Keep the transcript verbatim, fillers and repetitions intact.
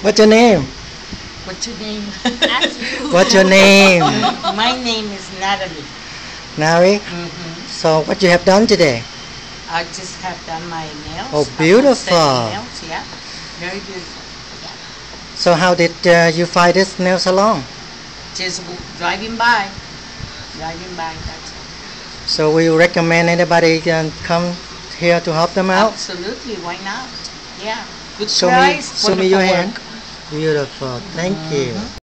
What's your name? What's your name? You. What's your name? My name is Natalie. Natalie? Mm-hmm. So what you have done today? I just have done my nails. Oh, beautiful. Nails, yeah, very beautiful. Yeah. So how did uh, you find this nail salon? Just driving by, driving by. That's all. So will you recommend anybody can come here to help them out? Absolutely. Why not? Yeah. Good show price. Me, show me your work. Hand. Beautiful. Thank mm-hmm. you.